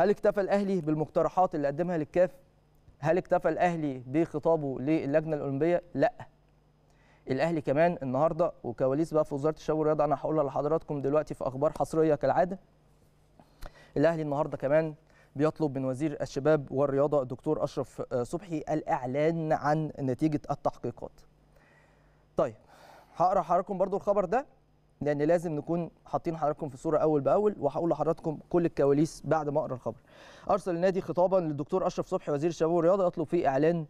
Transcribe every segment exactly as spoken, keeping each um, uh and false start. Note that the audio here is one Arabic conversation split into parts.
هل اكتفى الأهلي بالمقترحات اللي قدمها للكاف؟ هل اكتفى الأهلي بخطابه للجنة الأولمبية؟ لا. الأهلي كمان النهارده وكواليس بقى في وزارة الشباب والرياضة، أنا هقولها لحضراتكم دلوقتي في أخبار حصرية كالعادة. الأهلي النهارده كمان بيطلب من وزير الشباب والرياضة الدكتور أشرف صبحي الإعلان عن نتيجة التحقيقات. طيب هقرأ حضراتكم برضو الخبر ده لأن لازم نكون حاطين حضراتكم في الصورة أول بأول، وهقول لحضراتكم كل الكواليس بعد ما أقرأ الخبر. أرسل النادي خطابا للدكتور أشرف صبحي وزير الشباب والرياضة يطلب فيه إعلان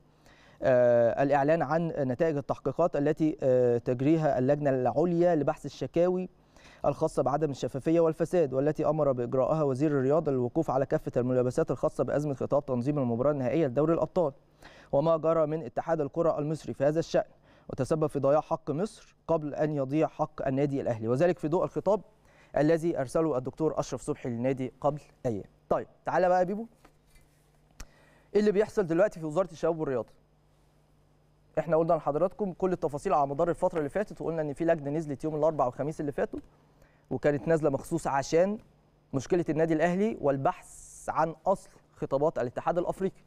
آه الإعلان عن نتائج التحقيقات التي آه تجريها اللجنة العليا لبحث الشكاوي الخاصة بعدم الشفافية والفساد، والتي أمر بإجراءها وزير الرياضة للوقوف على كافة الملابسات الخاصة بأزمة خطاب تنظيم المباراة النهائية لدوري الأبطال وما جرى من اتحاد الكرة المصري في هذا الشأن، وتسبب في ضياع حق مصر قبل أن يضيع حق النادي الأهلي، وذلك في ضوء الخطاب الذي أرسله الدكتور أشرف صبحي للنادي قبل أيام. طيب تعالى بقى يا بيبو إيه اللي بيحصل دلوقتي في وزارة الشباب والرياضة. احنا قلنا لحضراتكم كل التفاصيل على مدار الفترة اللي فاتت، وقلنا إن في لجنة نزلت يوم الأربعاء والخميس اللي فاتوا، وكانت نازلة مخصوص عشان مشكلة النادي الأهلي والبحث عن أصل خطابات الاتحاد الأفريقي.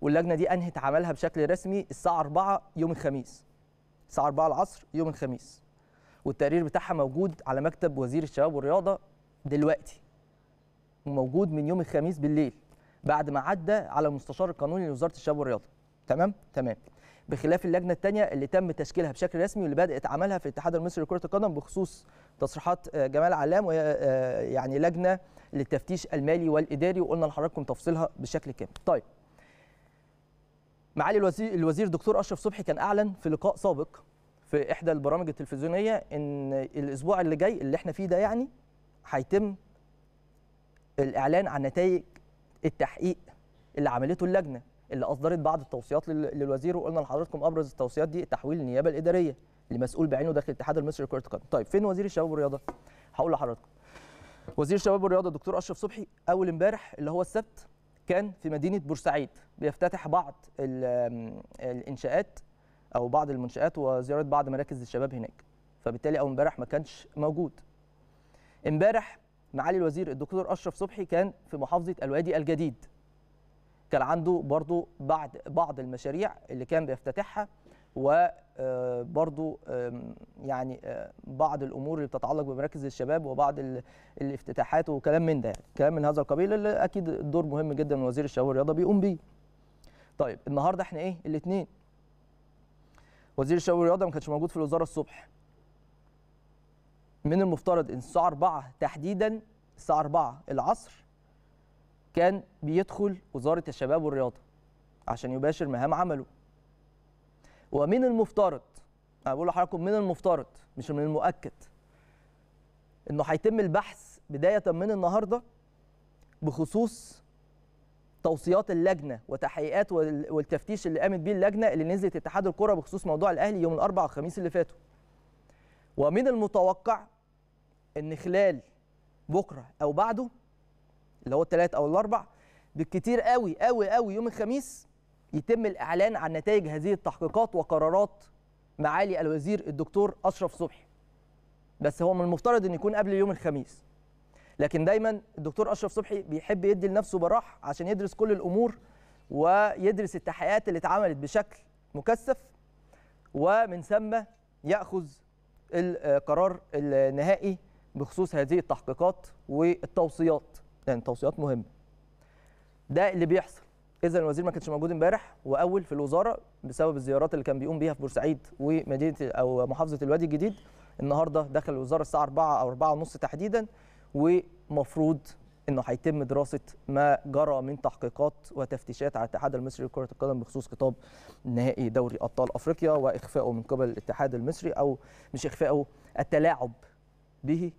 واللجنه دي انهت عملها بشكل رسمي الساعه أربعة يوم الخميس، الساعه أربعة العصر يوم الخميس، والتقرير بتاعها موجود على مكتب وزير الشباب والرياضه دلوقتي، وموجود من يوم الخميس بالليل بعد ما عدى على المستشار القانوني لوزاره الشباب والرياضه. تمام تمام بخلاف اللجنه الثانيه اللي تم تشكيلها بشكل رسمي واللي بدات عملها في الاتحاد المصري لكره القدم بخصوص تصريحات جمال علام، وهي يعني لجنه للتفتيش المالي والاداري، وقلنا لحضراتكم تفصيلها بشكل كامل. طيب معالي الوزير الوزير دكتور أشرف صبحي كان أعلن في لقاء سابق في إحدى البرامج التلفزيونية إن الأسبوع اللي جاي اللي إحنا فيه ده يعني هيتم الإعلان عن نتائج التحقيق اللي عملته اللجنة اللي أصدرت بعض التوصيات للوزير، وقلنا لحضراتكم أبرز التوصيات دي التحويل النيابة الإدارية اللي مسؤول بعينه داخل الاتحاد المصري لكرة القدم. طيب فين وزير الشباب والرياضة؟ هقول لحضراتكم وزير الشباب والرياضة دكتور أشرف صبحي أول امبارح اللي هو السبت كان في مدينة بورسعيد بيفتتح بعض الإنشاءات أو بعض المنشآت وزيارة بعض مراكز الشباب هناك، فبالتالي أول امبارح ما كانش موجود. امبارح معالي الوزير الدكتور أشرف صبحي كان في محافظة الوادي الجديد، كان عنده برضو بعض بعض المشاريع اللي كان بيفتتحها، وبرضو يعني بعض الأمور اللي بتتعلق بمراكز الشباب وبعض الافتتاحات وكلام من ده، يعني كلام من هذا القبيل اللي أكيد الدور مهم جدا من وزير الشباب والرياضة بيقوم بيه. طيب النهارده احنا إيه الاثنين، وزير الشباب والرياضة ما كانش موجود في الوزارة الصبح. من المفترض إن الساعة أربعة تحديدا الساعة أربعة العصر كان بيدخل وزارة الشباب والرياضة عشان يباشر مهام عمله، ومن المفترض انا بقول لحضراتكم من المفترض مش من المؤكد انه هيتم البحث بدايه من النهارده بخصوص توصيات اللجنه وتحقيقات والتفتيش اللي قامت بيه اللجنه اللي نزلت اتحاد الكره بخصوص موضوع الاهلي يوم الاربعاء والخميس اللي فاتوا. ومن المتوقع ان خلال بكره او بعده اللي هو الثلاث او الاربع بالكتير قوي قوي قوي يوم الخميس يتم الإعلان عن نتائج هذه التحقيقات وقرارات معالي الوزير الدكتور أشرف صبحي، بس هو من المفترض أن يكون قبل يوم الخميس، لكن دايما الدكتور أشرف صبحي بيحب يدي لنفسه براح عشان يدرس كل الأمور ويدرس التحقيقات اللي اتعملت بشكل مكثف، ومن ثم يأخذ القرار النهائي بخصوص هذه التحقيقات والتوصيات، يعني التوصيات مهمة. ده اللي بيحصل. إذا الوزير ما كانش موجود امبارح وأول في الوزارة بسبب الزيارات اللي كان بيقوم بيها في بورسعيد ومدينة أو محافظة الوادي الجديد. النهارده دخل الوزارة الساعة أربعة أو أربعة ونص تحديدا، ومفروض إنه هيتم دراسة ما جرى من تحقيقات وتفتيشات على الاتحاد المصري لكرة القدم بخصوص خطاب نهائي دوري أبطال أفريقيا وإخفائه من قبل الاتحاد المصري، أو مش إخفائه، التلاعب به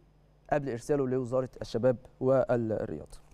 قبل إرساله لوزارة الشباب والرياضة.